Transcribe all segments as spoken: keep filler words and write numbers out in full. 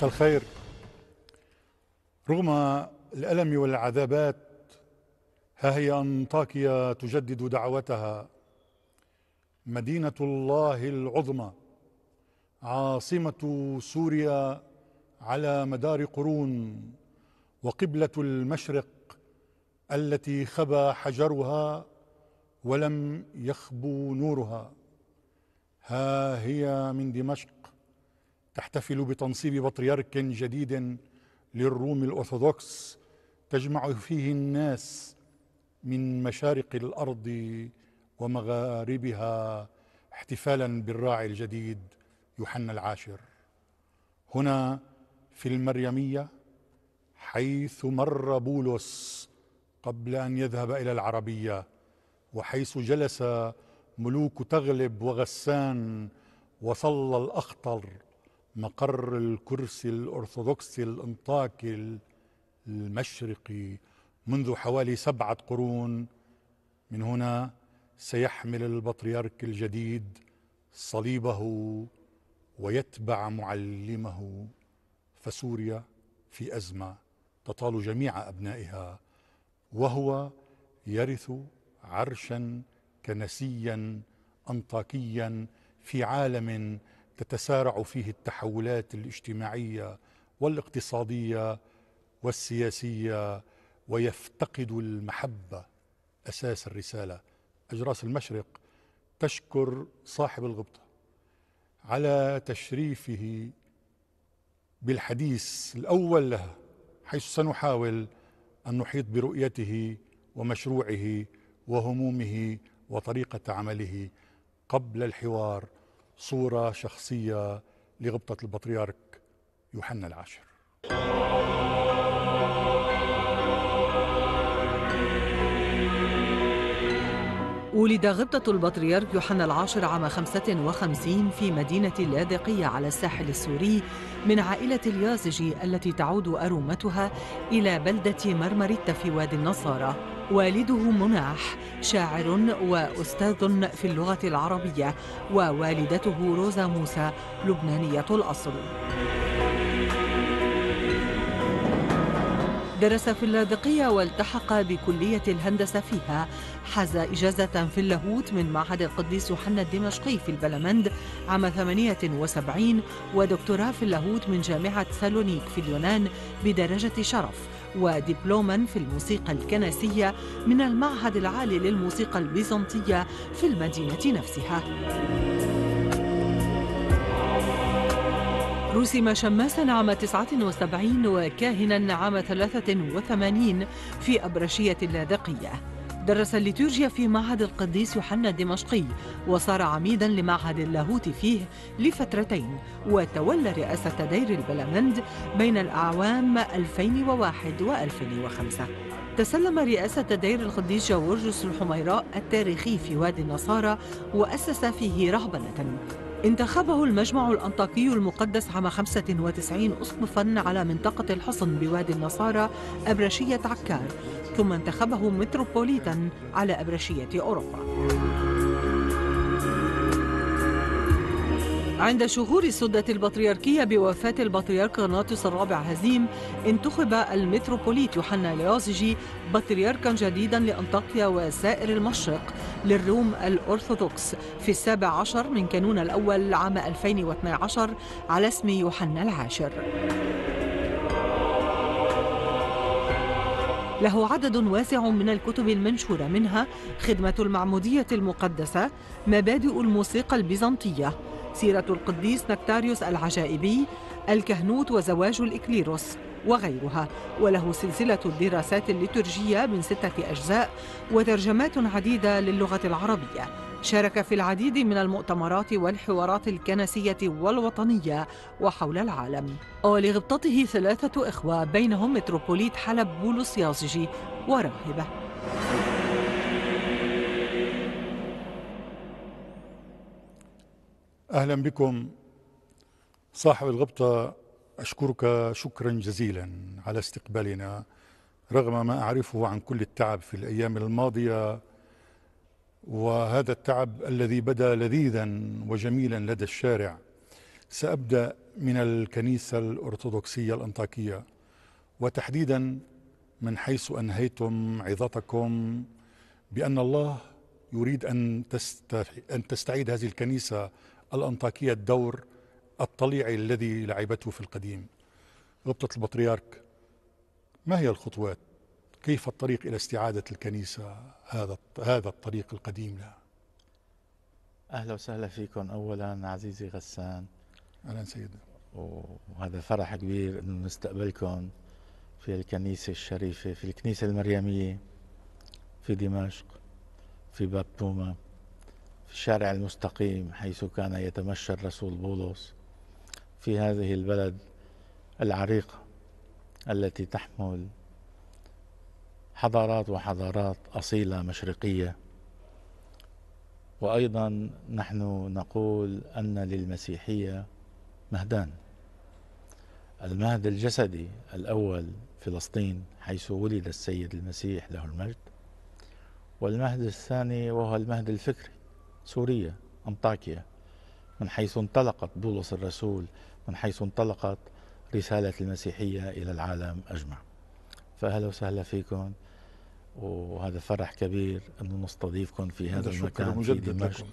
مساء الخير. رغم الألم والعذابات ها هي انطاكيا تجدد دعوتها، مدينة الله العظمى، عاصمة سوريا على مدار قرون، وقبلة المشرق التي خبا حجرها ولم يخبو نورها. ها هي من دمشق تحتفل بتنصيب بطريرك جديد للروم الأرثوذكس، تجمع فيه الناس من مشارق الأرض ومغاربها احتفالا بالراعي الجديد يوحنا العاشر. هنا في المريمية حيث مر بولس قبل أن يذهب إلى العربية، وحيث جلس ملوك تغلب وغسان وصلى الأخطر، مقر الكرسي الأرثوذكسي الانطاكي المشرقي منذ حوالي سبعة قرون. من هنا سيحمل البطريرك الجديد صليبه ويتبع معلمه، فسوريا في أزمة تطال جميع أبنائها، وهو يرث عرشا كنسيا أنطاكيا في عالم تتسارع فيه التحولات الاجتماعية والاقتصادية والسياسية، ويفتقد المحبة أساس الرسالة. أجراس المشرق تشكر صاحب الغبطة على تشريفه بالحديث الأول لها، حيث سنحاول أن نحيط برؤيته ومشروعه وهمومه وطريقة عمله. قبل الحوار صورة شخصية لغبطة البطريرك يوحنا العاشر. ولد غبطة البطريرك يوحنا العاشر عام خمسة وخمسين في مدينة اللاذقية على الساحل السوري، من عائلة اليازجي التي تعود أرومتها إلى بلدة مرمرتة في وادي النصارى. والده مناح شاعر وأستاذ في اللغة العربية، ووالدته روزا موسى لبنانية الأصل. درس في اللاذقية والتحق بكلية الهندسة فيها، حظى إجازة في اللاهوت من معهد القديس يوحنا الدمشقي في البلمند عام ثمانية وسبعين، ودكتوراه في اللاهوت من جامعة سالونيك في اليونان بدرجة شرف، ودبلوما في الموسيقى الكنسية من المعهد العالي للموسيقى البيزنطية في المدينة نفسها. رسم شماسا عام تسعة وسبعين وكاهنا عام ثلاثة وثمانين في أبرشية اللاذقية. درس الليتورجيا في معهد القديس يوحنا الدمشقي، وصار عميدا لمعهد اللاهوت فيه لفترتين، وتولى رئاسة دير البلمند بين الأعوام ألفين وواحد و2005. تسلم رئاسة دير القديس جورجوس الحميراء التاريخي في وادي النصارى، وأسس فيه رهبنة. انتخبه المجمع الأنطاكي المقدس عام خمسة وتسعين أصنفاً على منطقة الحصن بوادي النصارى أبرشية عكار، ثم انتخبه متروبوليتاً على أبرشية أوروبا. عند شهور السدة البطريركية بوفاة البطريرك اغناطيوس الرابع هزيم، انتخب المتروبوليت يوحنا اليازجي بطريركا جديدا لأنطاكيا وسائر المشرق للروم الأرثوذكس في السابع عشر من كانون الأول عام ألفين واثني عشر على اسم يوحنا العاشر. له عدد واسع من الكتب المنشورة، منها خدمة المعمودية المقدسة، مبادئ الموسيقى البيزنطية، سيرة القديس نكتاريوس العجائبي، الكهنوت وزواج الإكليروس وغيرها. وله سلسلة الدراسات الليتورجية من ستة أجزاء وترجمات عديدة للغة العربية. شارك في العديد من المؤتمرات والحوارات الكنسية والوطنية وحول العالم. ولغبطته ثلاثة إخوة، بينهم متروبوليت حلب بولس يازجي وراهبة. أهلا بكم. صاحب الغبطة أشكرك شكرا جزيلا على استقبالنا، رغم ما أعرفه عن كل التعب في الأيام الماضية، وهذا التعب الذي بدا لذيذا وجميلا لدى الشارع، سأبدأ من الكنيسة الأرثوذكسية الأنطاكية، وتحديدا من حيث أنهيتم عظتكم بأن الله يريد أن أن تستعيد هذه الكنيسة الأنطاكية الدور الطليعي الذي لعبته في القديم. غبطة البطريرك، ما هي الخطوات؟ كيف الطريق إلى استعادة الكنيسة هذا هذا الطريق القديم لها؟ أهلا وسهلا فيكم أولا عزيزي غسان. أهلا سيدي. وهذا فرح كبير إنه نستقبلكم في الكنيسة الشريفة، في الكنيسة المريمية في دمشق، في باب توما، في الشارع المستقيم حيث كان يتمشى الرسول بولس، في هذه البلد العريقة التي تحمل حضارات وحضارات أصيلة مشرقية. وأيضا نحن نقول أن للمسيحية مهدان، المهد الجسدي الأول فلسطين حيث ولد السيد المسيح له المجد، والمهد الثاني وهو المهد الفكري سوريا انطاكيا، من حيث انطلقت بولس الرسول، من حيث انطلقت رسالة المسيحية إلى العالم أجمع. فأهلا وسهلا فيكم، وهذا فرح كبير أنه نستضيفكم في هذا المكان في دمشق،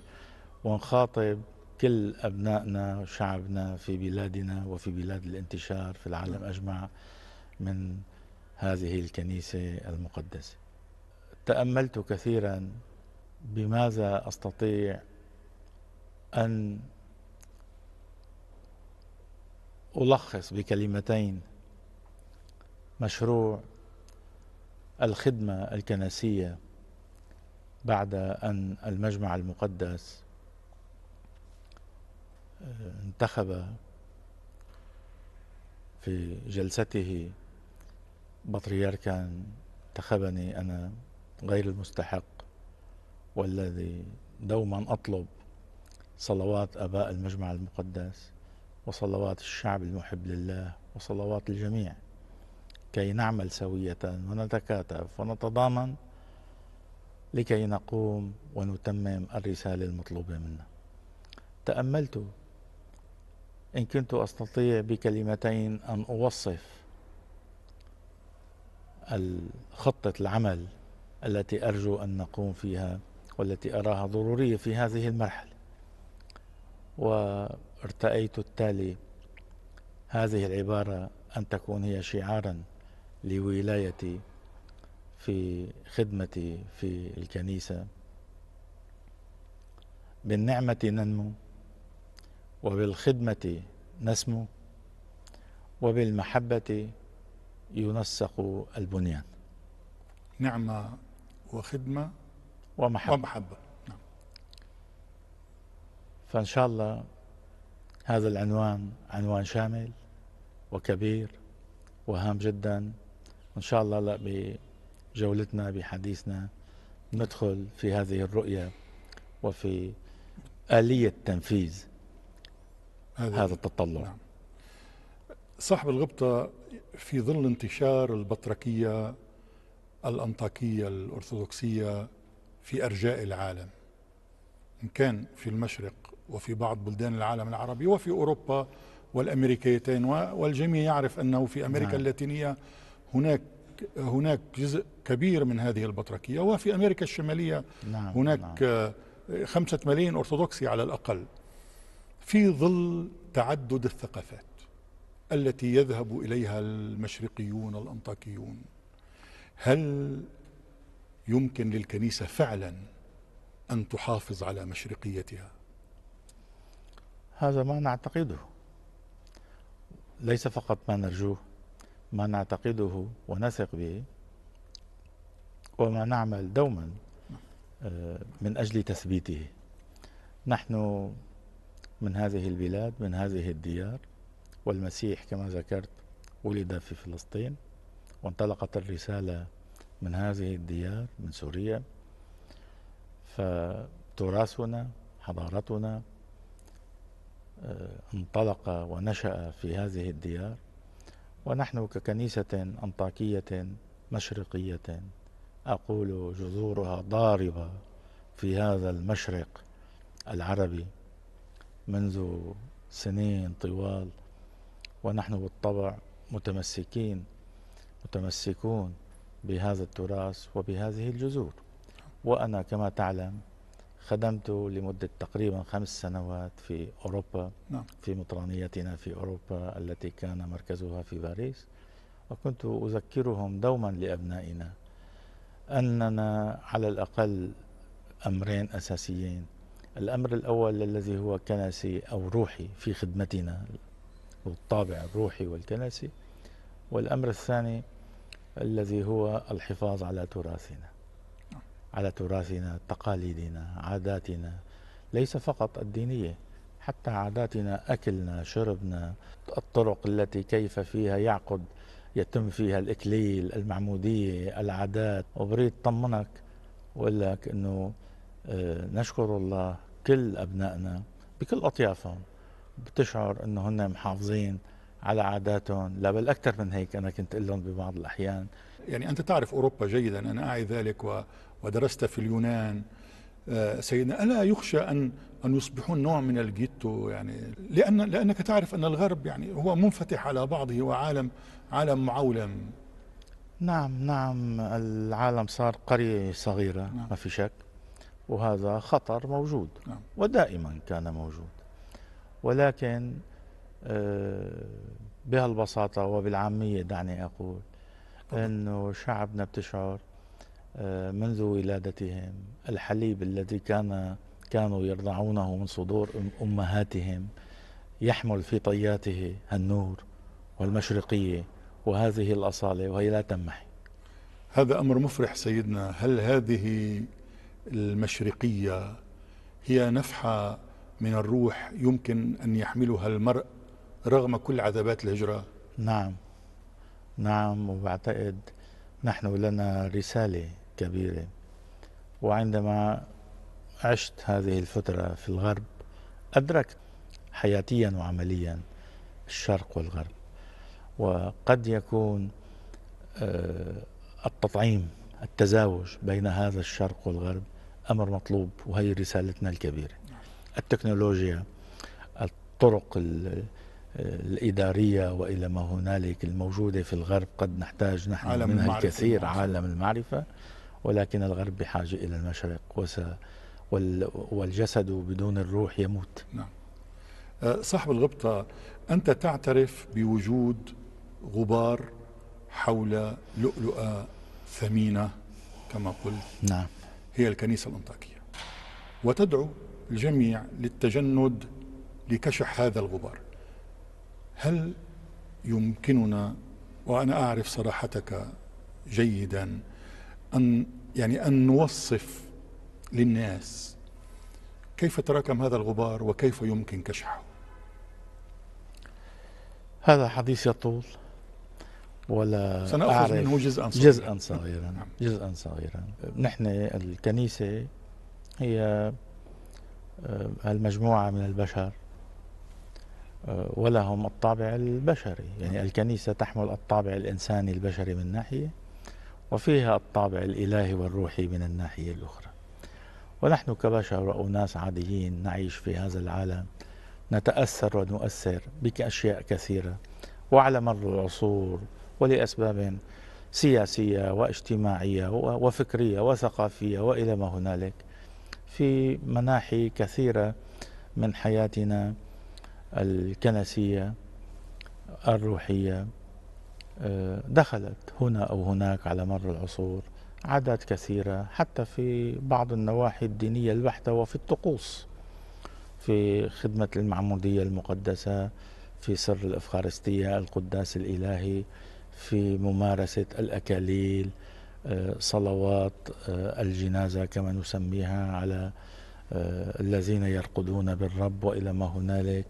ونخاطب كل أبنائنا وشعبنا في بلادنا وفي بلاد الانتشار في العالم أجمع من هذه الكنيسة المقدسة. تأملت كثيرا بماذا أستطيع أن ألخص بكلمتين مشروع الخدمة الكنسية بعد أن المجمع المقدس انتخب في جلسته بطريركا انتخبني أنا غير المستحق، والذي دوما أطلب صلوات آباء المجمع المقدس وصلوات الشعب المحب لله وصلوات الجميع كي نعمل سوية ونتكاتف ونتضامن لكي نقوم ونتمم الرسالة المطلوبة منا. تأملت إن كنت أستطيع بكلمتين أن أوصف خطة العمل التي أرجو أن نقوم فيها والتي أراها ضرورية في هذه المرحلة، وارتأيت التالي: هذه العبارة أن تكون هي شعارا لولايتي في خدمتي في الكنيسة. بالنعمة ننمو، وبالخدمة نسمو، وبالمحبة ينسق البنيان. نعمة وخدمة ومحبة, ومحبة. نعم. فإن شاء الله هذا العنوان عنوان شامل وكبير وهام جدا، وإن شاء الله لا بجولتنا بحديثنا ندخل في هذه الرؤية وفي آلية تنفيذ هذا, هذا التطلع. نعم. صاحب الغبطة في ظل انتشار البطركية الأنطاكية الأرثوذكسية في أرجاء العالم، إن كان في المشرق وفي بعض بلدان العالم العربي وفي أوروبا والأمريكيتين، والجميع يعرف أنه في أمريكا اللاتينية هناك هناك جزء كبير من هذه البطركية، وفي أمريكا الشمالية هناك خمسة ملايين أرثوذكسي على الأقل، في ظل تعدد الثقافات التي يذهب إليها المشرقيون الأنطاكيون. هل يمكن للكنيسة فعلا أن تحافظ على مشرقيتها؟ هذا ما نعتقده، ليس فقط ما نرجوه، ما نعتقده ونثق به وما نعمل دوما من أجل تثبيته. نحن من هذه البلاد، من هذه الديار، والمسيح كما ذكرت ولد في فلسطين، وانطلقت الرسالة من هذه الديار من سوريا، فتراثنا حضارتنا انطلق ونشأ في هذه الديار، ونحن ككنيسة أنطاكية مشرقية أقول جذورها ضاربة في هذا المشرق العربي منذ سنين طوال، ونحن بالطبع متمسكين متمسكون بهذا التراث وبهذه الجذور. وأنا كما تعلم خدمت لمدة تقريبا خمس سنوات في أوروبا، في مطرانيتنا في أوروبا التي كان مركزها في باريس، وكنت أذكرهم دوما لأبنائنا أننا على الأقل أمرين أساسيين. الأمر الأول الذي هو كنسي أو روحي في خدمتنا، والطابع الروحي والكنسي، والأمر الثاني الذي هو الحفاظ على تراثنا، على تراثنا، تقاليدنا، عاداتنا، ليس فقط الدينية، حتى عاداتنا، أكلنا، شربنا، الطرق التي كيف فيها يعقد يتم فيها الإكليل، المعمودية، العادات. وبريد طمنك وأقول لك أنه نشكر الله كل أبنائنا بكل أطيافهم، بتشعر أنه هن محافظين على عاداتهم، لا بل أكثر من هيك. أنا كنت أقول لهم ببعض الأحيان، يعني أنت تعرف أوروبا جيدا، أنا أعي ذلك، و ودرست في اليونان. سيدنا، ألا يخشى أن أن يصبحون نوع من الجيتو؟ يعني لأن لأنك تعرف أن الغرب يعني هو منفتح على بعضه، وعالم عالم معولم. نعم نعم، العالم صار قرية صغيرة، نعم. ما في شك، وهذا خطر موجود، نعم. ودائما كان موجود، ولكن بهالبساطة وبالعامية دعني أقول أنه شعبنا بتشعر منذ ولادتهم الحليب الذي كان كانوا يرضعونه من صدور أمهاتهم يحمل في طياته النور والمشرقية وهذه الأصالة، وهي لا تنمحي. هذا أمر مفرح سيدنا. هل هذه المشرقية هي نفحة من الروح يمكن أن يحملها المرء رغم كل عذابات الهجرة؟ نعم نعم، وبعتقد نحن لنا رسالة كبيرة. وعندما عشت هذه الفترة في الغرب أدركت حياتيا وعمليا الشرق والغرب، وقد يكون التطعيم، التزاوج بين هذا الشرق والغرب أمر مطلوب، وهي رسالتنا الكبيرة. التكنولوجيا، الطرق الإدارية وإلى ما هنالك الموجودة في الغرب، قد نحتاج نحن منها الكثير، عالم المعرفة، ولكن الغرب بحاجة إلى المشرق، وس والجسد بدون الروح يموت. نعم. صاحب الغبطة، أنت تعترف بوجود غبار حول لؤلؤة ثمينة كما قلت، نعم، هي الكنيسة الأنطاكية، وتدعو الجميع للتجند لكشح هذا الغبار. هل يمكننا، وأنا أعرف صراحتك جيدا، أن يعني أن نوصف للناس كيف تراكم هذا الغبار وكيف يمكن كشحه؟ هذا حديث يطول، ولا سنأخذ منه جزءا صغيرا جزءا صغيرا, جزءاً صغيراً. نحن الكنيسة هي المجموعة من البشر ولهم الطابع البشري، يعني الكنيسة تحمل الطابع الإنساني البشري من ناحية، وفيها الطابع الإلهي والروحي من الناحية الأخرى. ونحن كبشر وأناس عاديين نعيش في هذا العالم، نتأثر ونؤثر بأشياء كثيرة، وعلى مر العصور، ولأسباب سياسية واجتماعية وفكرية وثقافية وإلى ما هنالك، في مناحي كثيرة من حياتنا الكنسية الروحية دخلت هنا أو هناك على مر العصور عادات كثيرة، حتى في بعض النواحي الدينية البحتة وفي الطقوس، في خدمة المعمودية المقدسة، في سر الإفخارستية، القداس الإلهي، في ممارسة الأكاليل، صلوات الجنازة كما نسميها على الذين يرقدون بالرب وإلى ما هنالك.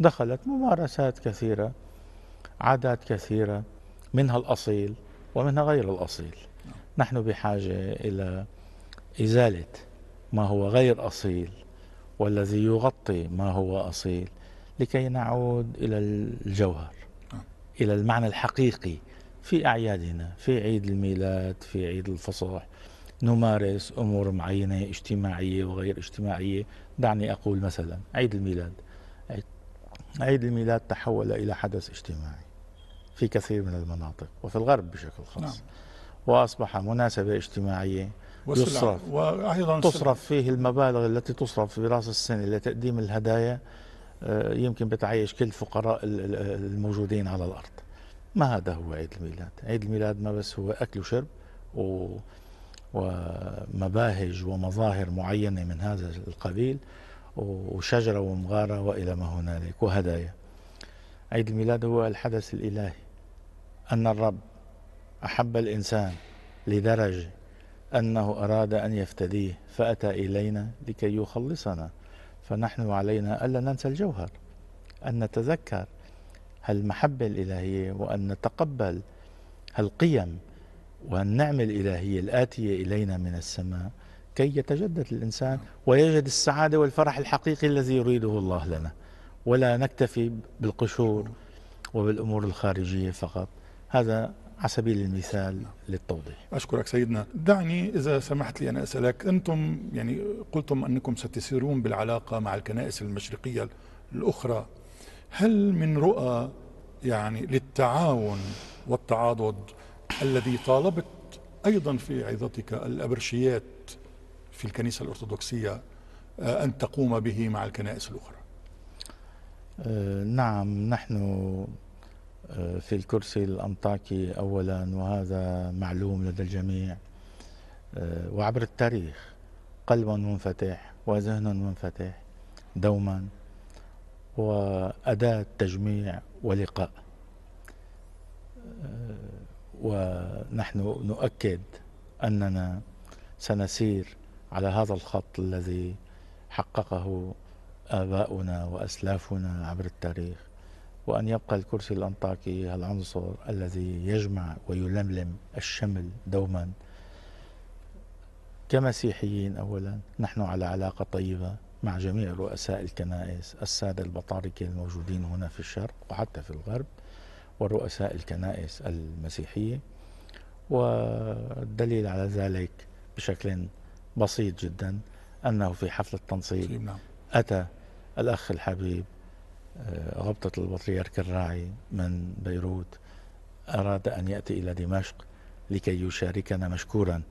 دخلت ممارسات كثيرة، عادات كثيرة، منها الأصيل ومنها غير الأصيل. نحن بحاجة إلى إزالة ما هو غير أصيل والذي يغطي ما هو أصيل، لكي نعود إلى الجوهر، إلى المعنى الحقيقي في أعيادنا، في عيد الميلاد، في عيد الفصح، نمارس أمور معينة اجتماعية وغير اجتماعية. دعني أقول مثلا عيد الميلاد، عيد الميلاد تحول إلى حدث اجتماعي في كثير من المناطق وفي الغرب بشكل خاص. نعم. وأصبح مناسبة اجتماعية يصرف وأيضا تصرف فيه المبالغ التي تصرف في رأس السنة لتقديم الهدايا، يمكن بتعيش كل الفقراء الموجودين على الأرض. ما هذا هو عيد الميلاد. عيد الميلاد ما بس هو أكل وشرب و... ومباهج ومظاهر معينة من هذا القبيل وشجرة ومغارة وإلى ما هنالك وهدايا. عيد الميلاد هو الحدث الإلهي، أن الرب أحب الإنسان لدرجة أنه أراد أن يفتديه فأتى إلينا لكي يخلصنا، فنحن علينا ألا ننسى الجوهر، أن نتذكر هالمحبة الإلهية وأن نتقبل هالقيم والنعمة الإلهية الآتية إلينا من السماء كي يتجدد الإنسان ويجد السعادة والفرح الحقيقي الذي يريده الله لنا، ولا نكتفي بالقشور وبالأمور الخارجية فقط. هذا على سبيل المثال للتوضيح. أشكرك سيدنا. دعني إذا سمحت لي أن أسألك، أنتم يعني قلتم أنكم ستسيرون بالعلاقة مع الكنائس المشرقية الأخرى، هل من رؤى يعني للتعاون والتعاضد الذي طالبت أيضا في عظتك الأبرشيات في الكنيسة الأرثوذكسية أن تقوم به مع الكنائس الأخرى؟ أه نعم، نحن في الكرسي الأنطاكي أولا، وهذا معلوم لدى الجميع، أه وعبر التاريخ قلب منفتح وذهن منفتح دوما، وأداة تجميع ولقاء. أه ونحن نؤكد أننا سنسير على هذا الخط الذي حققه آباؤنا وأسلافنا عبر التاريخ، وأن يبقى الكرسي الأنطاكي العنصر الذي يجمع ويلملم الشمل دوما. كمسيحيين أولا نحن على علاقة طيبة مع جميع رؤساء الكنائس، السادة البطاركة الموجودين هنا في الشرق وحتى في الغرب، ورؤساء الكنائس المسيحية، والدليل على ذلك بشكل بسيط جدا أنه في حفل التنصيب أتى الأخ الحبيب غبطة البطريرك الراعي من بيروت، أراد أن يأتي إلى دمشق لكي يشاركنا مشكورا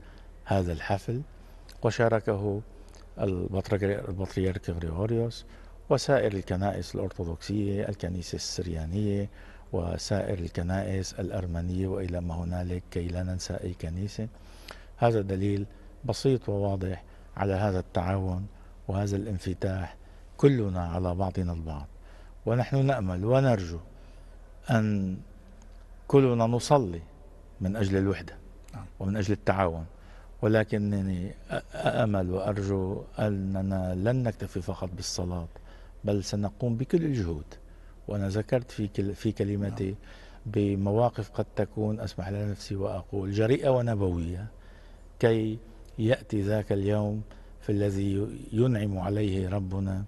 هذا الحفل، وشاركه البطريرك غريغوريوس وسائر الكنائس الأرثوذكسية، الكنيسة السريانية وسائر الكنائس الأرمنية وإلى ما هنالك، كي لا ننسى أي كنيسة. هذا دليل بسيط وواضح على هذا التعاون وهذا الانفتاح كلنا على بعضنا البعض، ونحن نأمل ونرجو أن كلنا نصلي من أجل الوحدة ومن أجل التعاون، ولكنني أأمل وأرجو أننا لن نكتفي فقط بالصلاة بل سنقوم بكل الجهود. وأنا ذكرت في في كلمتي بمواقف قد تكون أسمح لنفسي وأقول جريئة ونبوية كي يأتي ذاك اليوم في الذي ينعم عليه ربنا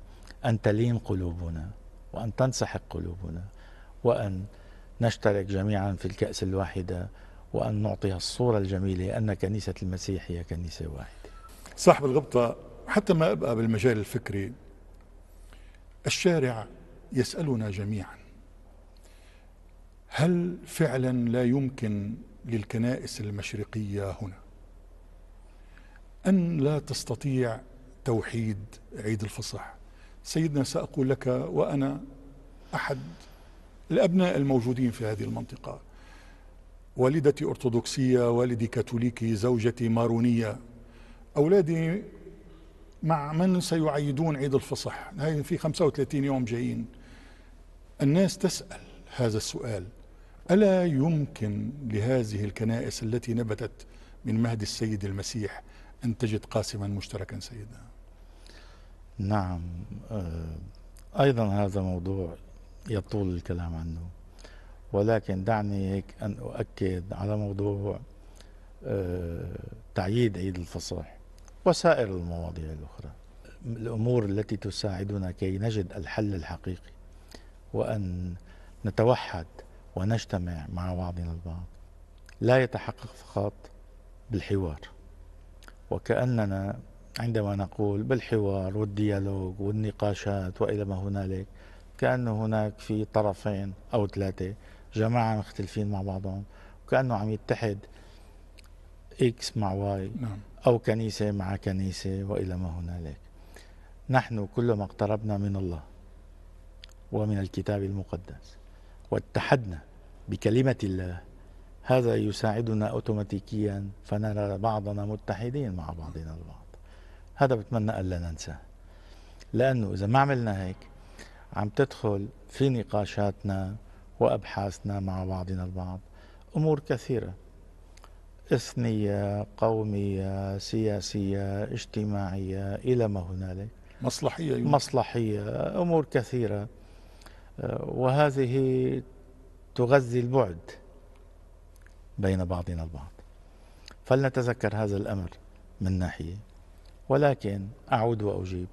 أن تلين قلوبنا وأن تنسحق قلوبنا وأن نشترك جميعا في الكأس الواحدة وأن نعطيها الصورة الجميلة أن كنيسة المسيح هي كنيسة واحدة. صاحب الغبطة، حتى ما أبقى بالمجال الفكري، الشارع يسألنا جميعا، هل فعلا لا يمكن للكنائس المشرقية هنا أن لا تستطيع توحيد عيد الفصح؟ سيدنا، سأقول لك وأنا أحد الأبناء الموجودين في هذه المنطقة، والدتي أرثوذكسية، والدي كاثوليكي، زوجتي مارونية، أولادي مع من سيعيدون عيد الفصح في خمسة وثلاثين يوم جايين. الناس تسأل هذا السؤال، ألا يمكن لهذه الكنائس التي نبتت من مهد السيد المسيح أن تجد قاسما مشتركا سيدنا؟ نعم، أيضا هذا موضوع يطول الكلام عنه، ولكن دعني هيك أن أؤكد على موضوع تعييد عيد الفصح وسائر المواضيع الأخرى، الأمور التي تساعدنا كي نجد الحل الحقيقي وأن نتوحد ونجتمع مع بعضنا البعض. لا يتحقق فقط بالحوار، وكأننا عندما نقول بالحوار والديالوج والنقاشات وإلى ما هنالك كأنه هناك في طرفين أو ثلاثة جماعة مختلفين مع بعضهم، وكأنه عم يتحد إكس مع واي أو كنيسة مع كنيسة وإلى ما هنالك. نحن كلما اقتربنا من الله ومن الكتاب المقدس واتحدنا بكلمة الله، هذا يساعدنا أوتوماتيكيا فنرى بعضنا متحدين مع بعضنا البعض. هذا بتمنى ألا ننساه، لأنه إذا ما عملنا هيك عم تدخل في نقاشاتنا وأبحاثنا مع بعضنا البعض أمور كثيرة، إثنية، قومية، سياسية، اجتماعية، إلى ما هنالك، مصلحية يمكن. مصلحية، أمور كثيرة، وهذه تغذي البعد بين بعضنا البعض. فلنتذكر هذا الأمر من ناحية، ولكن أعود وأجيب،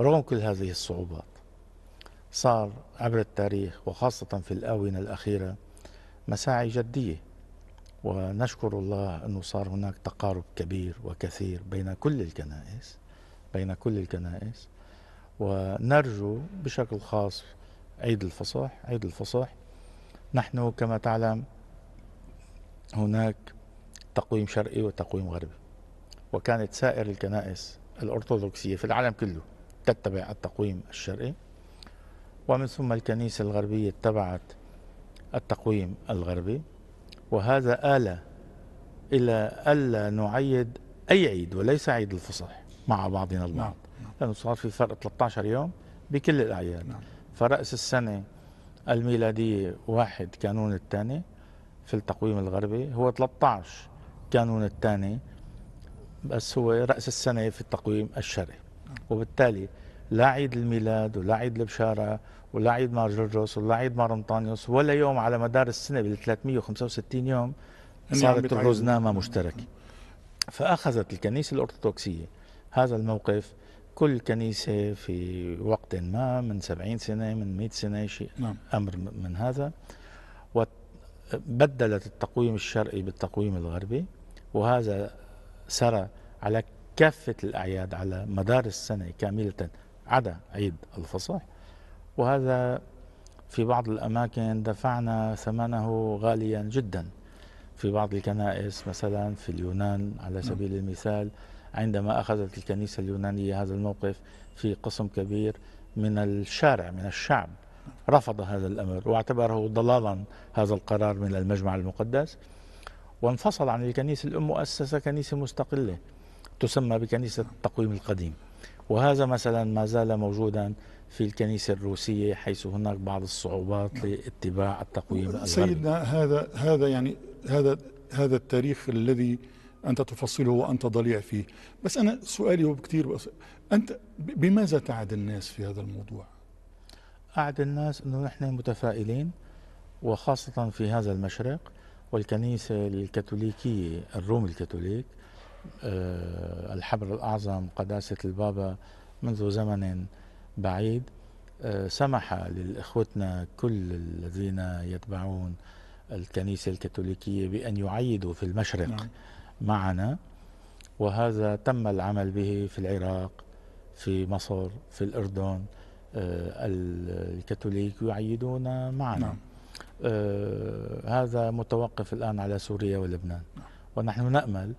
رغم كل هذه الصعوبات صار عبر التاريخ وخاصة في الآونة الأخيرة مساعي جدية، ونشكر الله أنه صار هناك تقارب كبير وكثير بين كل الكنائس بين كل الكنائس ونرجو بشكل خاص عيد الفصح عيد الفصح نحن كما تعلم هناك تقويم شرقي وتقويم غربي، وكانت سائر الكنائس الأرثوذكسية في العالم كله تتبع التقويم الشرقي، ومن ثم الكنيسة الغربية اتبعت التقويم الغربي، وهذا آلى إلى ألا نعيد أي عيد وليس عيد الفصح مع بعضنا البعض، لأنه صار في فرق ثلاثة عشر يوم بكل الأعياد. فرأس السنة الميلادية واحد كانون الثاني في التقويم الغربي، هو ثلاثة عشر كانون الثاني بس هو رأس السنة في التقويم الشرقي، وبالتالي لا عيد الميلاد ولا عيد البشارة ولا عيد مار جورجوس ولا عيد مار أنطانيوس ولا يوم على مدار السنة بال ثلاثمئة وخمسة وستين يوم صارت الروزنامة مشتركة. فأخذت الكنيسة الأرثوذكسية هذا الموقف، كل كنيسة في وقت ما من سبعين سنة من مئة سنة شيء أمر من هذا، وبدلت التقويم الشرقي بالتقويم الغربي، وهذا سرى على كافة الأعياد على مدار السنة كاملة عدا عيد الفصح، وهذا في بعض الأماكن دفعنا ثمنه غاليا جدا. في بعض الكنائس مثلا في اليونان على سبيل المثال، عندما أخذت الكنيسة اليونانية هذا الموقف، في قسم كبير من الشارع من الشعب رفض هذا الأمر واعتبره ضلالا هذا القرار من المجمع المقدس، وانفصل عن الكنيسة الأم وأسس كنيسة مستقلة تسمى بكنيسة التقويم القديم. وهذا مثلا ما زال موجودا في الكنيسة الروسية، حيث هناك بعض الصعوبات لاتباع التقويم الغربي. سيدنا هذا هذا يعني هذا هذا التاريخ الذي أنت تفصله وأنت ضليع فيه، بس أنا سؤالي هو كثير، أنت بماذا تعد الناس في هذا الموضوع؟ أعد الناس أنه نحن متفائلين، وخاصة في هذا المشرق، والكنيسة الكاثوليكية الرومي الكاثوليك أه الحبر الأعظم قداسة البابا منذ زمن بعيد أه سمح لإخوتنا كل الذين يتبعون الكنيسة الكاثوليكية بأن يعيدوا في المشرق نعم. معنا، وهذا تم العمل به في العراق، في مصر، في الأردن، أه الكاثوليك يعيدون معنا نعم. أه هذا متوقف الآن على سوريا ولبنان نعم. ونحن نأمل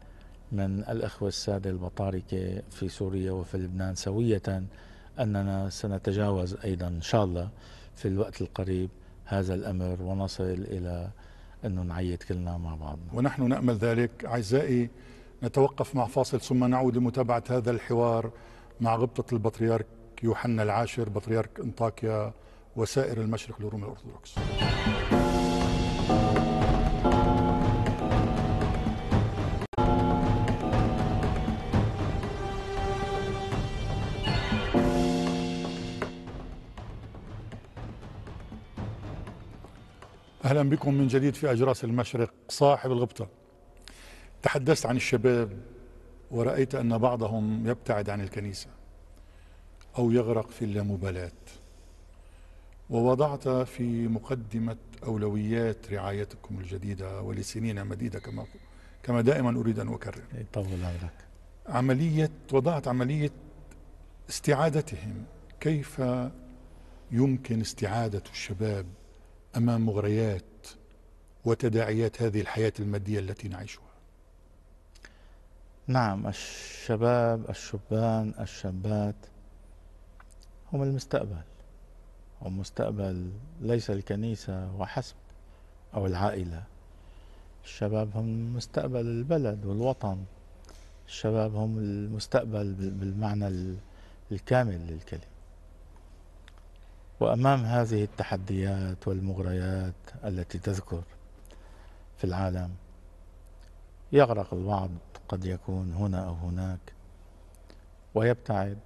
من الأخوة السادة البطاركة في سوريا وفي لبنان سوية أننا سنتجاوز أيضا إن شاء الله في الوقت القريب هذا الأمر، ونصل إلى أن نعيد كلنا مع بعضنا، ونحن نأمل ذلك. أعزائي، نتوقف مع فاصل ثم نعود لمتابعة هذا الحوار مع غبطة البطريرك يوحنا العاشر بطريرك انطاكيا وسائر المشرق للروم الأرثوذكس. أهلا بكم من جديد في أجراس المشرق. صاحب الغبطة، تحدثت عن الشباب ورأيت أن بعضهم يبتعد عن الكنيسة أو يغرق في اللامبالاة، ووضعت في مقدمة أولويات رعايتكم الجديدة ولسنين مديدة كما كما دائما أريد أن أكرر. طول عمرك. عملية وضعت عملية استعادتهم، كيف يمكن استعادة الشباب أمام مغريات وتداعيات هذه الحياة المادية التي نعيشها؟ نعم، الشباب، الشبان، الشابات هم المستقبل، هم مستقبل ليس الكنيسة وحسب أو العائلة. الشباب هم مستقبل البلد والوطن. الشباب هم المستقبل بالمعنى الكامل للكلمة. وأمام هذه التحديات والمغريات التي تذكر في العالم، يغرق البعض، قد يكون هنا أو هناك، ويبتعد.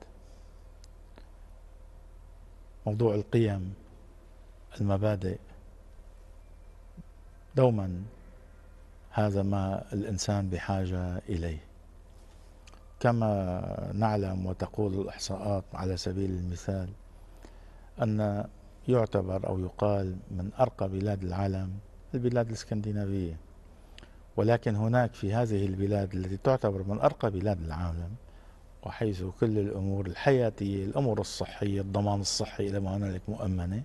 موضوع القيم، المبادئ، دوما هذا ما الإنسان بحاجة إليه. كما نعلم وتقول الإحصاءات على سبيل المثال أن يعتبر أو يقال من أرقى بلاد العالم البلاد الاسكندنافية، ولكن هناك في هذه البلاد التي تعتبر من أرقى بلاد العالم، وحيث كل الأمور الحياتية، الأمور الصحية، الضمان الصحي إلى ما هنالك مؤمنة،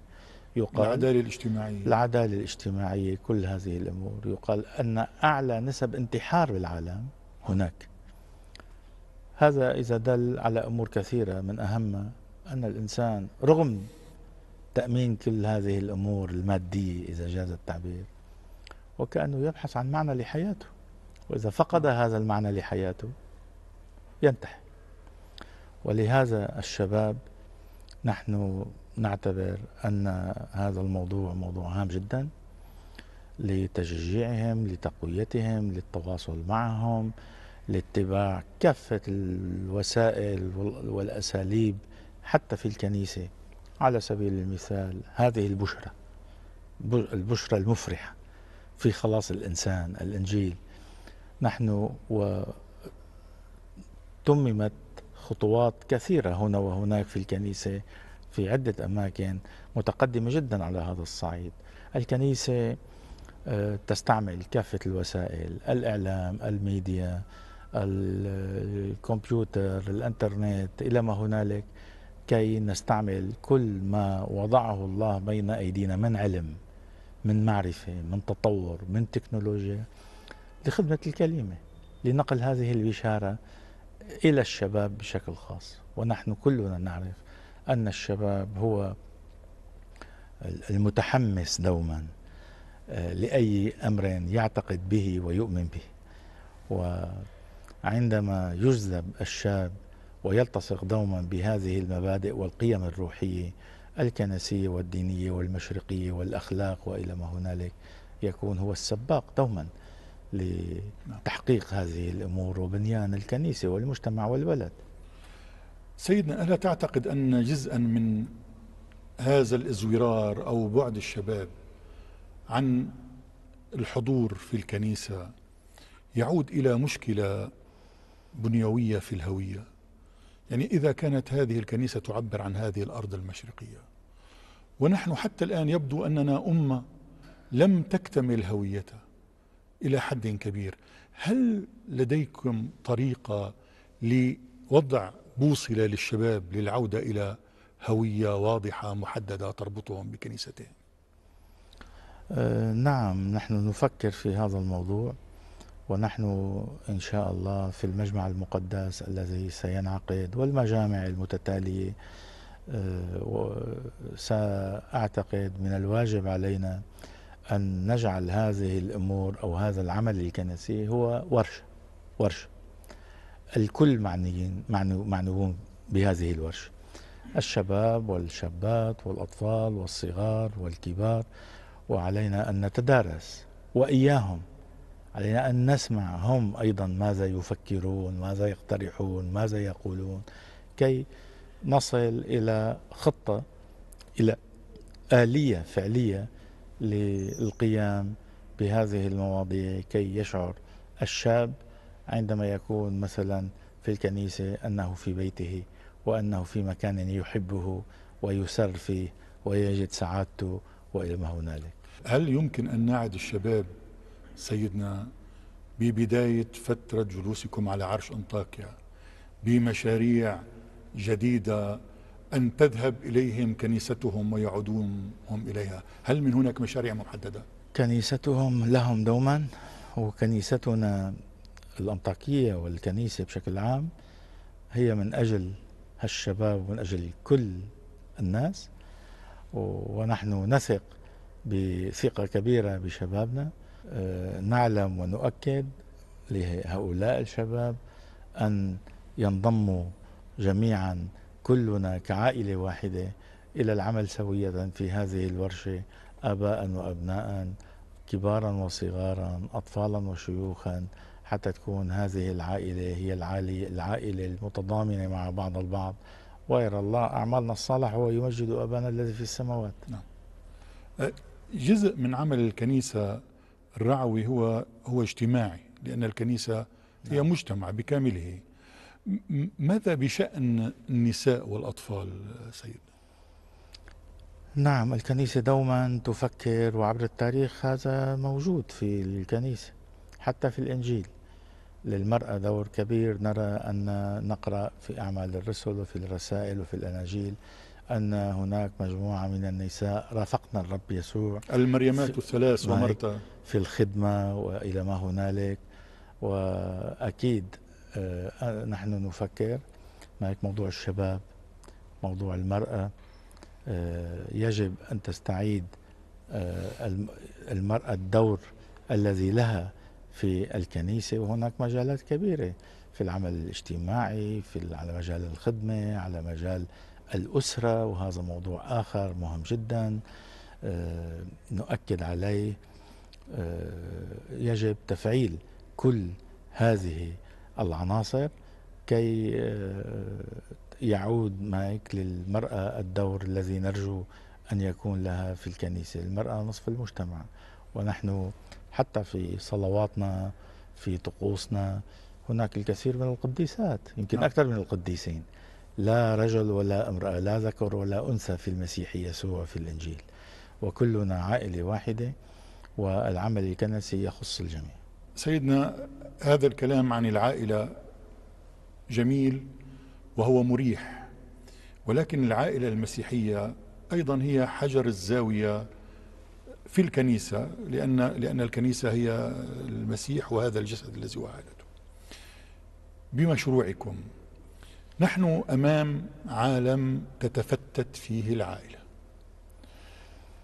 يقال العدالة الاجتماعية، العدالة الاجتماعية، كل هذه الأمور، يقال أن أعلى نسب انتحار بالعالم هناك. هذا إذا دل على أمور كثيرة، من أهمها أن الإنسان رغم تأمين كل هذه الأمور المادية إذا جاز التعبير، وكأنه يبحث عن معنى لحياته، وإذا فقد هذا المعنى لحياته ينتحر. ولهذا الشباب نحن نعتبر أن هذا الموضوع موضوع هام جدا لتشجيعهم، لتقويتهم، للتواصل معهم، لاتباع كافة الوسائل والأساليب حتى في الكنيسة. على سبيل المثال هذه البشرة، البشرة المفرحة في خلاص الإنسان، الإنجيل، نحن وتممت خطوات كثيرة هنا وهناك في الكنيسة في عدة أماكن متقدمة جدا على هذا الصعيد. الكنيسة تستعمل كافة الوسائل، الإعلام، الميديا، الكمبيوتر، الإنترنت، إلى ما هنالك، كي نستعمل كل ما وضعه الله بين أيدينا من علم، من معرفة، من تطور، من تكنولوجيا، لخدمة الكلمة، لنقل هذه البشارة إلى الشباب بشكل خاص. ونحن كلنا نعرف أن الشباب هو المتحمس دوما لأي أمر يعتقد به ويؤمن به. وعندما يجذب الشاب ويلتصق دوما بهذه المبادئ والقيم الروحية الكنسية والدينية والمشرقية والأخلاق وإلى ما هنالك، يكون هو السباق دوما لتحقيق هذه الأمور وبنيان الكنيسة والمجتمع والبلد. سيدنا، ألا تعتقد أن جزءا من هذا الازورار أو بعد الشباب عن الحضور في الكنيسة يعود إلى مشكلة بنيوية في الهوية؟ يعني إذا كانت هذه الكنيسة تعبر عن هذه الأرض المشرقية، ونحن حتى الآن يبدو أننا أمة لم تكتمل هويتها إلى حد كبير، هل لديكم طريقة لوضع بوصلة للشباب للعودة إلى هوية واضحة محددة تربطهم بكنيستهم؟ آه نعم، نحن نفكر في هذا الموضوع، ونحن إن شاء الله في المجمع المقدس الذي سينعقد والمجامع المتتالية، سأعتقد من الواجب علينا أن نجعل هذه الأمور أو هذا العمل الكنسي هو ورشة ورشة الكل معنيين معنوون بهذه الورشة، الشباب والشابات والأطفال والصغار والكبار. وعلينا أن نتدارس وإياهم، علينا أن نسمع هم أيضا ماذا يفكرون، ماذا يقترحون، ماذا يقولون، كي نصل إلى خطة، إلى آلية فعلية للقيام بهذه المواضيع، كي يشعر الشاب عندما يكون مثلا في الكنيسة أنه في بيته، وأنه في مكان يحبه ويسر فيه ويجد سعادته وإلى ما هنالك. هل يمكن أن نعد الشباب سيدنا ببداية فترة جلوسكم على عرش انطاكيا بمشاريع جديدة أن تذهب إليهم كنيستهم ويعودون هم إليها؟ هل من هناك مشاريع محددة؟ كنيستهم لهم دوما، وكنيستنا الأنطاكية والكنيسة بشكل عام هي من أجل هالشباب ومن أجل كل الناس، ونحن نثق بثقة كبيرة بشبابنا. نعلم ونؤكد لهؤلاء الشباب أن ينضموا جميعا كلنا كعائلة واحدة إلى العمل سوية في هذه الورشة، آباء وأبناء، كبارا وصغارا، أطفالا وشيوخا، حتى تكون هذه العائلة هي العائلة المتضامنة مع بعض البعض، ويرى الله أعمالنا الصالحة ويمجد أبانا الذي في السماوات. نعم. جزء من عمل الكنيسة الرعوي هو هو اجتماعي، لأن الكنيسة هي مجتمع بكامله. ماذا بشأن النساء والأطفال سيدنا؟ نعم، الكنيسة دوما تفكر، وعبر التاريخ هذا موجود في الكنيسة، حتى في الإنجيل للمرأة دور كبير. نرى أن نقرأ في أعمال الرسل وفي الرسائل وفي الأناجيل أن هناك مجموعة من النساء رافقنا الرب يسوع، المريمات الثلاث ومرتا، في الخدمة وإلى ما هنالك. وأكيد نحن نفكر معك موضوع الشباب، موضوع المرأة، يجب أن تستعيد المرأة الدور الذي لها في الكنيسة. وهناك مجالات كبيرة في العمل الاجتماعي، في على مجال الخدمة، على مجال الأسرة، وهذا موضوع آخر مهم جدا نؤكد عليه. يجب تفعيل كل هذه العناصر كي يعود معك للمرأة الدور الذي نرجو أن يكون لها في الكنيسة. المرأة نصف المجتمع، ونحن حتى في صلواتنا في طقوسنا هناك الكثير من القديسات، يمكن أكثر من القديسين. لا رجل ولا امرأة، لا ذكر ولا أنثى في المسيح يسوع في الإنجيل، وكلنا عائلة واحدة، والعمل الكنسي يخص الجميع. سيدنا هذا الكلام عن العائلة جميل وهو مريح، ولكن العائلة المسيحية أيضا هي حجر الزاوية في الكنيسة، لأن لأن الكنيسة هي المسيح وهذا الجسد الذي هو عائلته. بمشروعكم نحن أمام عالم تتفتت فيه العائلة،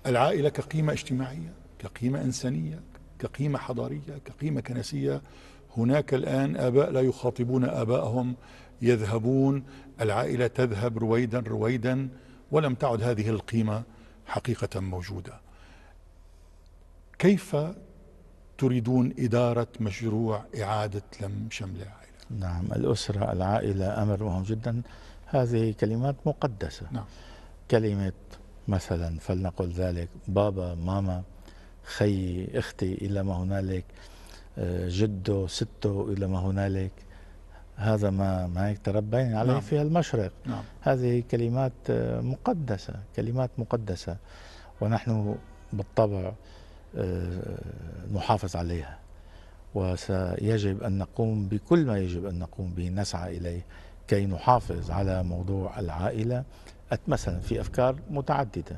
العائلة كقيمة اجتماعية، كقيمة إنسانية، كقيمة حضارية، كقيمة كنسية. هناك الآن آباء لا يخاطبون آبائهم، يذهبون، العائلة تذهب رويدا رويدا، ولم تعد هذه القيمة حقيقة موجودة. كيف تريدون إدارة مشروع إعادة لم شمل العائلة؟ نعم، الأسرة، العائلة أمر مهم جدا. هذه كلمات مقدسة. نعم. كلمة مثلا فلنقل ذلك بابا، ماما، خي، اختي، الى ما هنالك، جده، سته، الى ما هنالك. هذا ما ما تربينا عليه. نعم. في المشرق. نعم. هذه كلمات مقدسه، كلمات مقدسه، ونحن بالطبع نحافظ عليها، وسيجب ان نقوم بكل ما يجب ان نقوم به، نسعى اليه كي نحافظ على موضوع العائله. مثلا في افكار متعدده،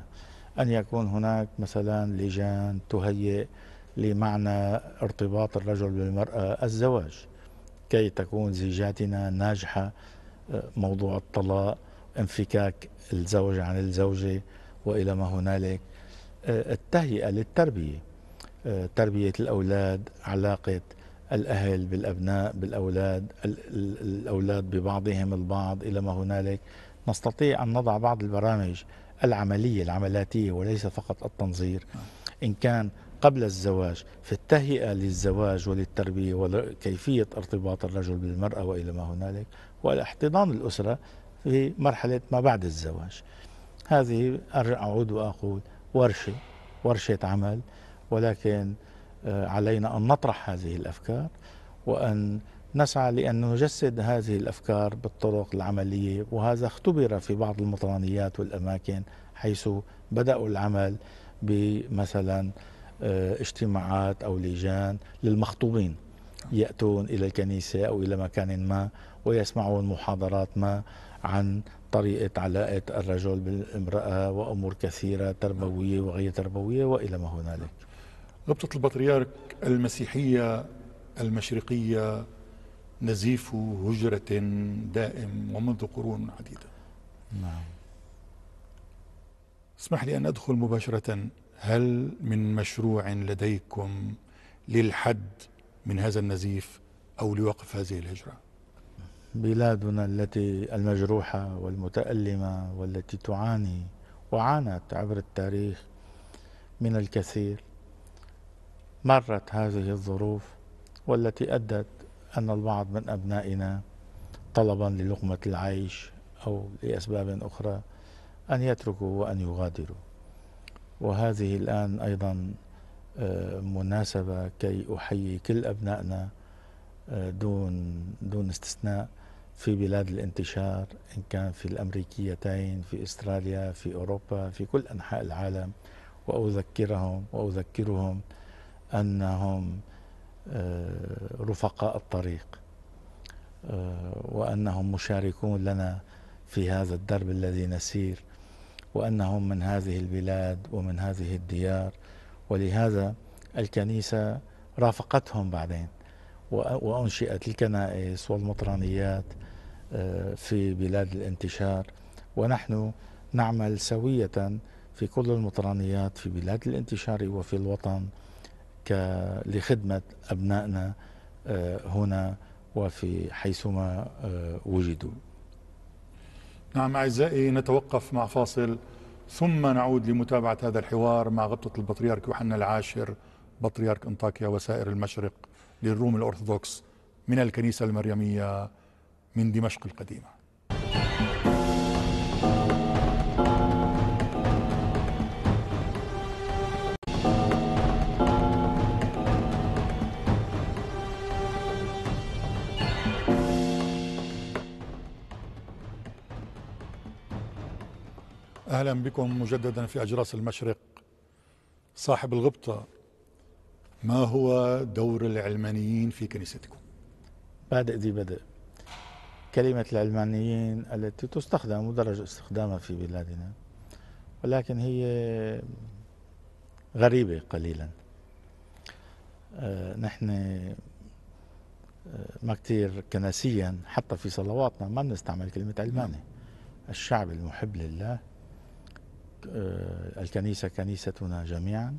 أن يكون هناك مثلا لجان تهيئ لمعنى ارتباط الرجل بالمرأة، الزواج، كي تكون زيجاتنا ناجحة. موضوع الطلاق، انفكاك الزوج عن الزوجة وإلى ما هنالك. التهيئة للتربية، تربية الأولاد، علاقة الأهل بالأبناء بالأولاد، الأولاد ببعضهم البعض إلى ما هنالك. نستطيع أن نضع بعض البرامج العملية العملاتية وليس فقط التنظير، إن كان قبل الزواج في التهيئة للزواج وللتربية وكيفية ارتباط الرجل بالمرأة وإلى ما هنالك، والاحتضان الأسرة في مرحلة ما بعد الزواج. هذه أرجع أعود وأقول ورشة ورشة عمل، ولكن علينا أن نطرح هذه الأفكار وأن نسعى لأن نجسد هذه الأفكار بالطرق العملية. وهذا اختبر في بعض المطرانيات والأماكن، حيث بدأوا العمل بمثلا اجتماعات أو لجان للمخطوبين يأتون إلى الكنيسة أو إلى مكان ما ويسمعون محاضرات ما عن طريقة علاقة الرجل بالامرأة وأمور كثيرة تربوية وغير تربوية وإلى ما هنالك. غبطة البطريرك المسيحية المشرقية نزيف هجرة دائم ومنذ قرون عديدة. نعم. اسمح لي أن أدخل مباشرة. هل من مشروع لديكم للحد من هذا النزيف أو لوقف هذه الهجرة؟ بلادنا التي المجروحة والمتألمة والتي تعاني وعانت عبر التاريخ من الكثير مرت هذه الظروف والتي أدت أن البعض من أبنائنا طلبا للقمة العيش أو لأسباب أخرى أن يتركوا وأن يغادروا، وهذه الآن أيضا مناسبة كي أحيي كل أبنائنا دون دون استثناء في بلاد الانتشار، إن كان في الأمريكيتين، في أستراليا، في أوروبا، في كل أنحاء العالم، وأذكرهم وأذكرهم أنهم رفقاء الطريق وأنهم مشاركون لنا في هذا الدرب الذي نسير، وأنهم من هذه البلاد ومن هذه الديار، ولهذا الكنيسة رافقتهم بعدين وأنشئت الكنائس والمطرانيات في بلاد الانتشار، ونحن نعمل سوية في كل المطرانيات في بلاد الانتشار وفي الوطن لخدمة أبنائنا هنا وفي حيثما وجدوا. نعم أعزائي، نتوقف مع فاصل ثم نعود لمتابعة هذا الحوار مع غبطة البطريرك يوحنا العاشر بطريرك انطاكيا وسائر المشرق للروم الأرثوذكس من الكنيسة المريمية من دمشق القديمة. أهلا بكم مجددا في أجراس المشرق. صاحب الغبطة، ما هو دور العلمانيين في كنيستكم؟ بادئ ذي بدء. كلمة العلمانيين التي تستخدم ودرج استخدامها في بلادنا، ولكن هي غريبة قليلا. نحن ما كتير كنسيا حتى في صلواتنا ما بنستعمل كلمة علماني. الشعب المحب لله، الكنيسة كنيستنا جميعا،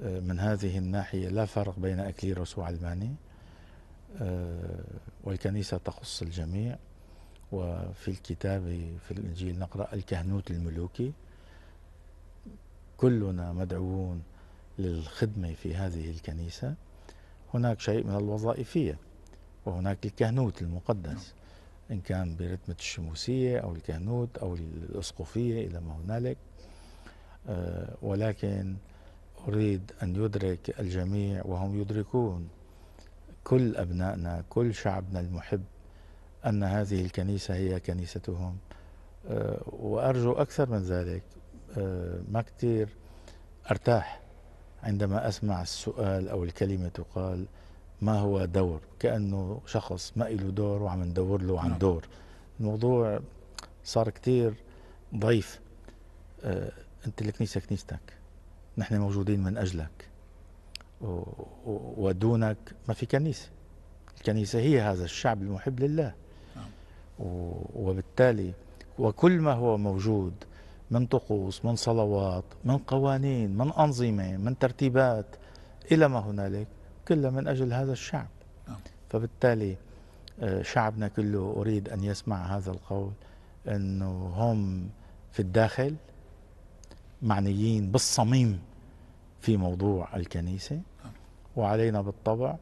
من هذه الناحية لا فرق بين أكليروس وعلماني، والكنيسة تخص الجميع. وفي الكتاب في الإنجيل نقرأ الكهنوت الملوكي، كلنا مدعوون للخدمة في هذه الكنيسة. هناك شيء من الوظائفية، وهناك الكهنوت المقدس إن كان برتمة الشموسية أو الكهنوت أو الأسقفية إلى ما هنالك، أه ولكن أريد أن يدرك الجميع وهم يدركون، كل أبنائنا كل شعبنا المحب، أن هذه الكنيسة هي كنيستهم. أه وأرجو أكثر من ذلك. أه ما كتير أرتاح عندما أسمع السؤال أو الكلمة تقال ما هو دور، كأنه شخص ما إله دور وعم ندور له عن دور. الموضوع صار كتير ضعيف. أه أنت الكنيسة كنيستك، نحن موجودين من أجلك، ودونك ما في كنيسة. الكنيسة هي هذا الشعب المحب لله، وبالتالي وكل ما هو موجود من طقوس من صلوات من قوانين من أنظمة من ترتيبات إلى ما هنالك، كله من أجل هذا الشعب. فبالتالي شعبنا كله أريد أن يسمع هذا القول، أنه هم في الداخل معنيين بالصميم في موضوع الكنيسة، وعلينا بالطبع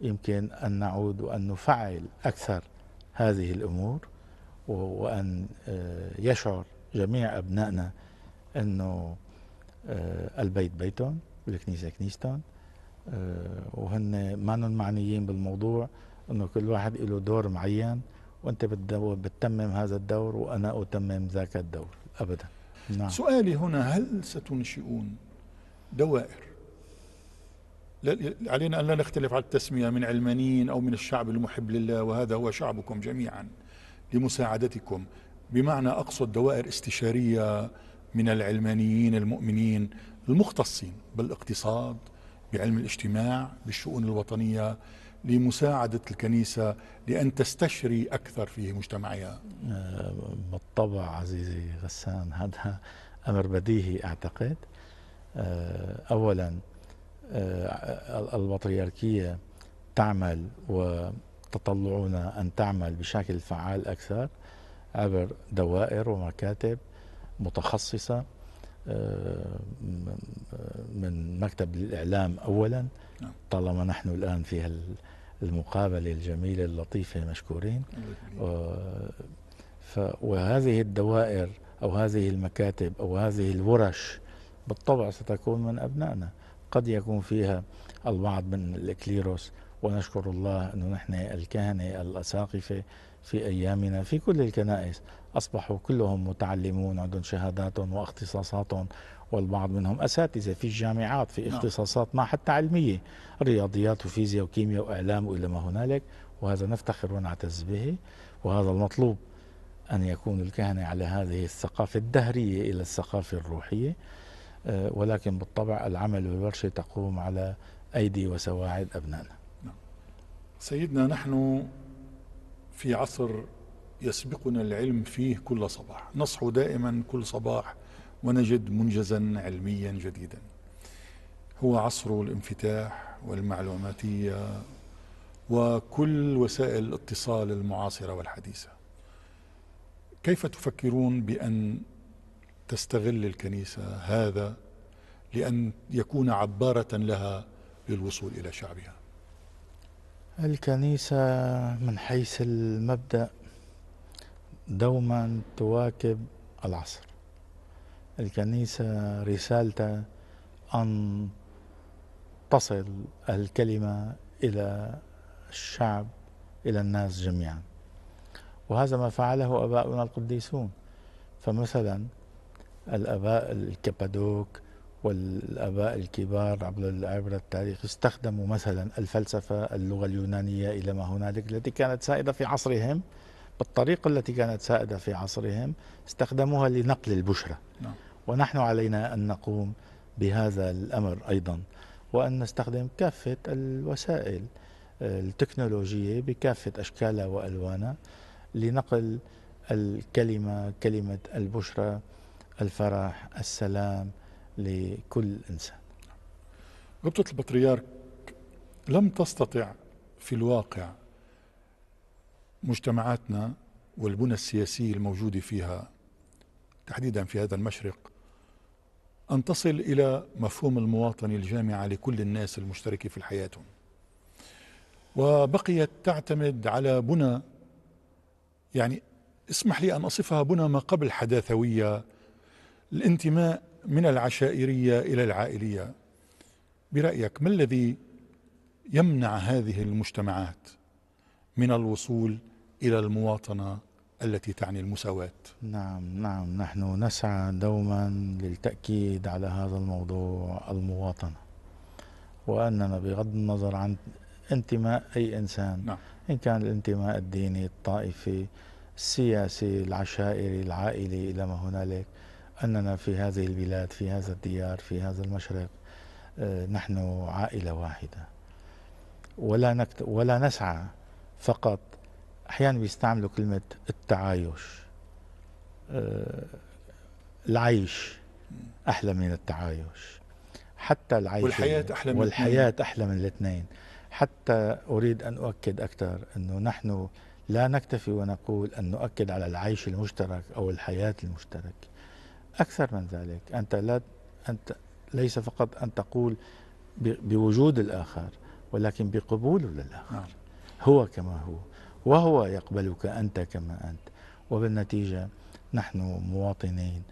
يمكن أن نعود وأن نفعل أكثر هذه الأمور، وأن يشعر جميع أبنائنا أنه البيت بيتهم والكنيسة كنيستهم، وهن مانن معنيين بالموضوع، أنه كل واحد له دور معين وأنت بتتمم هذا الدور وأنا أتمم ذاك الدور أبدا. نعم. سؤالي هنا، هل ستنشئون دوائر علينا أن لا نختلف على التسمية من علمانيين أو من الشعب المحب لله، وهذا هو شعبكم جميعا لمساعدتكم، بمعنى أقصد دوائر استشارية من العلمانيين المؤمنين المختصين بالاقتصاد، بعلم الاجتماع، بالشؤون الوطنية، لمساعدة الكنيسة لأن تستشري أكثر في مجتمعها. بالطبع عزيزي غسان، هذا أمر بديهي أعتقد. أولا البطريركية تعمل وتطلعنا أن تعمل بشكل فعال أكثر عبر دوائر ومكاتب متخصصة، من مكتب الإعلام أولا، طالما نحن الآن في المقابلة الجميلة اللطيفة مشكورين، وهذه الدوائر أو هذه المكاتب أو هذه الورش بالطبع ستكون من أبنائنا، قد يكون فيها البعض من الإكليروس، ونشكر الله أنه نحن الكهنة الأساقفة في أيامنا في كل الكنائس أصبحوا كلهم متعلمون، عندهم شهاداتهم واختصاصاتهم، والبعض منهم أساتذة في الجامعات في اختصاصات ما حتى علمية، رياضيات وفيزياء وكيمياء وإعلام وإلى ما هنالك، وهذا نفتخر ونعتز به، وهذا المطلوب أن يكون الكهنة على هذه الثقافة الدهرية إلى الثقافة الروحية. ولكن بالطبع العمل والورشة تقوم على أيدي وسواعد أبنائنا. سيدنا نحن في عصر يسبقنا العلم فيه كل صباح، نصحو دائما كل صباح ونجد منجزا علميا جديدا. هو عصر الانفتاح والمعلوماتية وكل وسائل الاتصال المعاصرة والحديثة. كيف تفكرون بأن تستغل الكنيسة هذا لأن يكون عبارة لها للوصول إلى شعبها؟ الكنيسة من حيث المبدأ دوما تواكب العصر. الكنيسة رسالتها أن تصل الكلمة إلى الشعب، إلى الناس جميعا، وهذا ما فعله آباؤنا القديسون. فمثلا الآباء الكبادوك والآباء الكبار عبر التاريخ استخدموا مثلا الفلسفة، اللغة اليونانية إلى ما هنالك التي كانت سائدة في عصرهم، بالطريقة التي كانت سائدة في عصرهم استخدموها لنقل البشرة. نعم. ونحن علينا أن نقوم بهذا الأمر أيضا، وأن نستخدم كافة الوسائل التكنولوجية بكافة أشكالها وألوانها لنقل الكلمة، كلمة البشرة، الفرح، السلام لكل إنسان. غبطة البطريرك لم تستطع في الواقع مجتمعاتنا والبنى السياسية الموجودة فيها تحديدا في هذا المشرق أن تصل إلى مفهوم المواطنة الجامعة لكل الناس المشتركة في حياتهم، وبقيت تعتمد على بنى، يعني اسمح لي أن أصفها بنى ما قبل حداثوية، الانتماء من العشائرية إلى العائلية. برأيك ما الذي يمنع هذه المجتمعات من الوصول إلى المواطنة التي تعني المساواة؟ نعم نعم نحن نسعى دوما للتأكيد على هذا الموضوع، المواطنة، وأننا بغض النظر عن انتماء أي إنسان، نعم، إن كان الانتماء الديني، الطائفي، السياسي، العشائري، العائلي إلى ما هنالك، أننا في هذه البلاد، في هذا الديار، في هذا المشرق نحن عائلة واحدة، ولا نكت ولا نسعى فقط. أحيانا بيستعملوا كلمة التعايش، العيش أحلى من التعايش، حتى العيش والحياة أحلى من والحياة أحلى من الاثنين. حتى أريد أن أؤكد أكثر أنه نحن لا نكتفي ونقول أن نؤكد على العيش المشترك أو الحياة المشتركة، أكثر من ذلك. أنت لا أنت ليس فقط أن تقول بوجود الآخر، ولكن بقبوله للآخر، هو كما هو وهو يقبلك أنت كما أنت. وبالنتيجة نحن مواطنين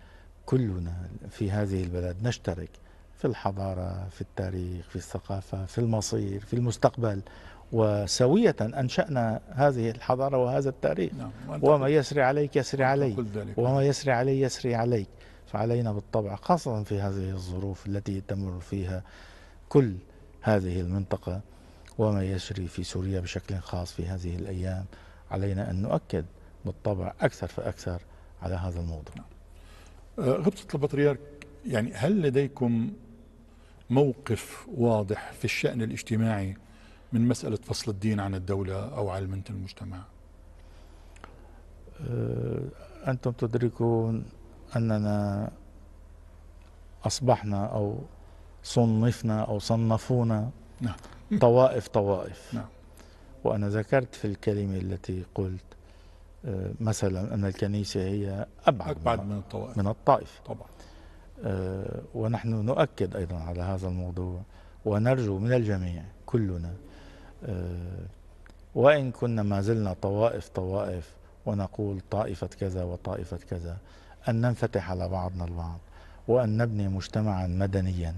كلنا في هذه البلد، نشترك في الحضارة، في التاريخ، في الثقافة، في المصير، في المستقبل، وسوية أنشأنا هذه الحضارة وهذا التاريخ. نعم. وما يسري عليك يسري عليك، وما يسري علي يسري عليك. فعلينا بالطبع، خاصة في هذه الظروف التي تمر فيها كل هذه المنطقة وما يجري في سوريا بشكل خاص في هذه الأيام. علينا أن نؤكد بالطبع أكثر فأكثر على هذا الموضوع. غبطة البطريرك، يعني هل لديكم موقف واضح في الشأن الاجتماعي من مسألة فصل الدين عن الدولة أو علمنة المجتمع؟ أنتم تدركون أننا أصبحنا أو صنفنا أو صنفونا نعم. طوائف طوائف نعم. وأنا ذكرت في الكلمة التي قلت مثلا أن الكنيسة هي أبعد, أبعد من, من الطوائف, من الطائف. طبعا. ونحن نؤكد أيضا على هذا الموضوع ونرجو من الجميع كلنا وإن كنا ما زلنا طوائف طوائف ونقول طائفة كذا وطائفة كذا أن ننفتح على بعضنا البعض وأن نبني مجتمعا مدنيا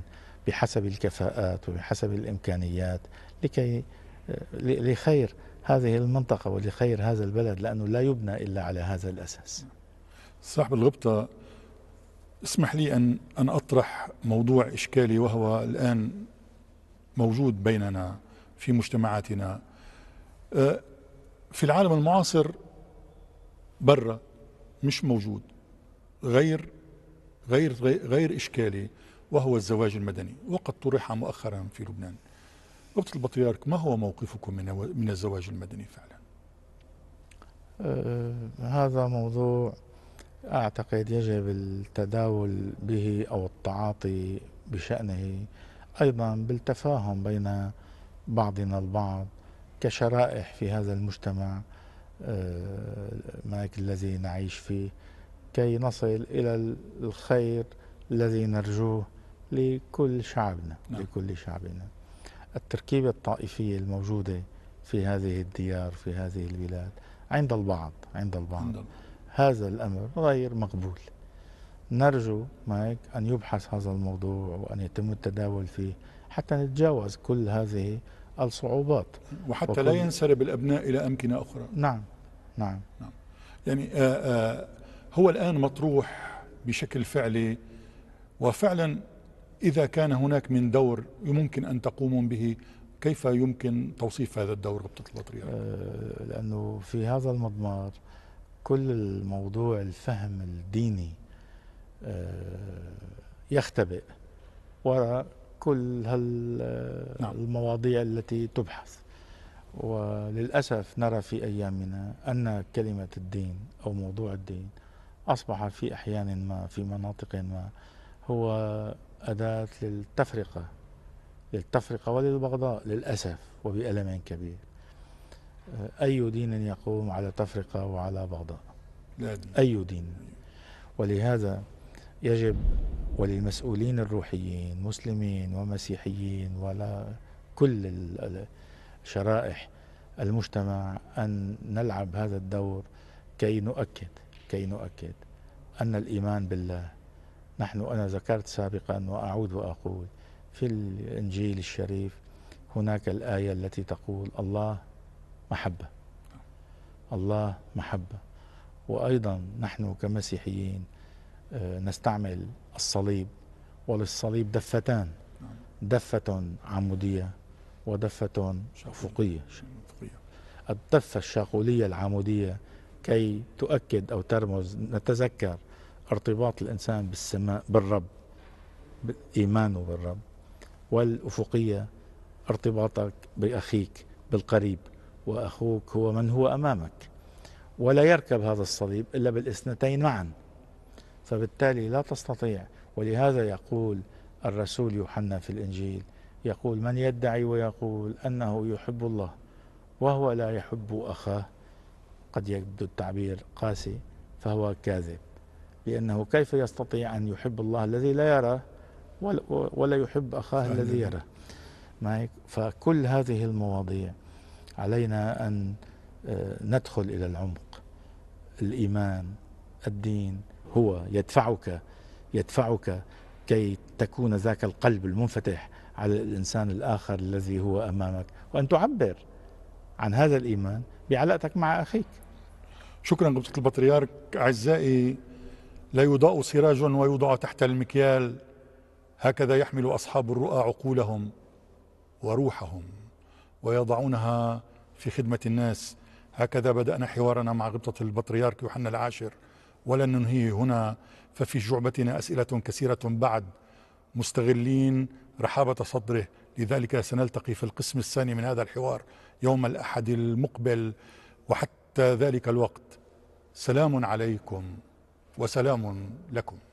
بحسب الكفاءات وبحسب الإمكانيات لكي لخير هذه المنطقة ولخير هذا البلد، لأنه لا يبنى إلا على هذا الأساس. صاحب الغبطة، اسمح لي أن أن أطرح موضوع إشكالي وهو الآن موجود بيننا في مجتمعاتنا في العالم المعاصر برا، مش موجود غير غير غير إشكالي، وهو الزواج المدني، وقد طرح مؤخرا في لبنان. رابطة البطريرك، ما هو موقفكم من من الزواج المدني فعلا؟ آه هذا موضوع أعتقد يجب التداول به أو التعاطي بشأنه أيضا بالتفاهم بين بعضنا البعض كشرائح في هذا المجتمع آه الذي نعيش فيه كي نصل إلى الخير الذي نرجوه لكل شعبنا نعم. لكل شعبنا. التركيبة الطائفية الموجودة في هذه الديار في هذه البلاد عند البعض عند البعض عند هذا الأمر غير مقبول. نرجو معك أن يبحث هذا الموضوع وأن يتم التداول فيه حتى نتجاوز كل هذه الصعوبات وحتى وكل... لا ينسرب الأبناء إلى أمكنة أخرى. نعم نعم, نعم. يعني آآ آآ هو الآن مطروح بشكل فعلي، وفعلا إذا كان هناك من دور يمكن أن تقومون به، كيف يمكن توصيف هذا الدور غبطة البطريرك؟ لأنه في هذا المضمار كل الموضوع الفهم الديني يختبئ وراء كل هالمواضيع التي تبحث. وللأسف نرى في أيامنا أن كلمة الدين أو موضوع الدين أصبح في أحيان ما في مناطق ما هو أداة للتفرقة للتفرقة وللبغضاء للأسف وبألم كبير. أي دين يقوم على تفرقة وعلى بغضاء؟ لا دين. أي دين. ولهذا يجب وللمسؤولين الروحيين مسلمين ومسيحيين ولا كل شرائح المجتمع أن نلعب هذا الدور كي نؤكد كي نؤكد أن الإيمان بالله. نحن أنا ذكرت سابقا وأعود وأقول في الإنجيل الشريف هناك الآية التي تقول الله محبة، الله محبة. وأيضا نحن كمسيحيين نستعمل الصليب، وللصليب دفتان، دفة عمودية ودفة أفقية. الدفة الشاقولية العمودية كي تؤكد أو ترمز نتذكر ارتباط الإنسان بالسماء بالرب، إيمانه بالرب، والأفقية ارتباطك بأخيك بالقريب، وأخوك هو من هو أمامك. ولا يركب هذا الصليب إلا بالإثنتين معا، فبالتالي لا تستطيع. ولهذا يقول الرسول يوحنا في الإنجيل، يقول من يدعي ويقول أنه يحب الله وهو لا يحب أخاه، قد يبدو التعبير قاسي، فهو كاذب، لأنه كيف يستطيع أن يحب الله الذي لا يرى ولا يحب أخاه الذي يرى. فكل هذه المواضيع علينا أن ندخل إلى العمق. الإيمان الدين هو يدفعك يدفعك كي تكون ذاك القلب المنفتح على الإنسان الآخر الذي هو أمامك، وأن تعبر عن هذا الإيمان بعلاقتك مع أخيك. شكرا غبطة البطريرك. أعزائي، لا يضاء سراج ويوضع تحت المكيال، هكذا يحمل أصحاب الرؤى عقولهم وروحهم ويضعونها في خدمة الناس. هكذا بدأنا حوارنا مع غبطة البطريرك يوحنا العاشر ولن ننهيه هنا، ففي جعبتنا أسئلة كثيرة بعد، مستغلين رحابة صدره، لذلك سنلتقي في القسم الثاني من هذا الحوار يوم الأحد المقبل، وحتى ذلك الوقت سلام عليكم وسلام لكم.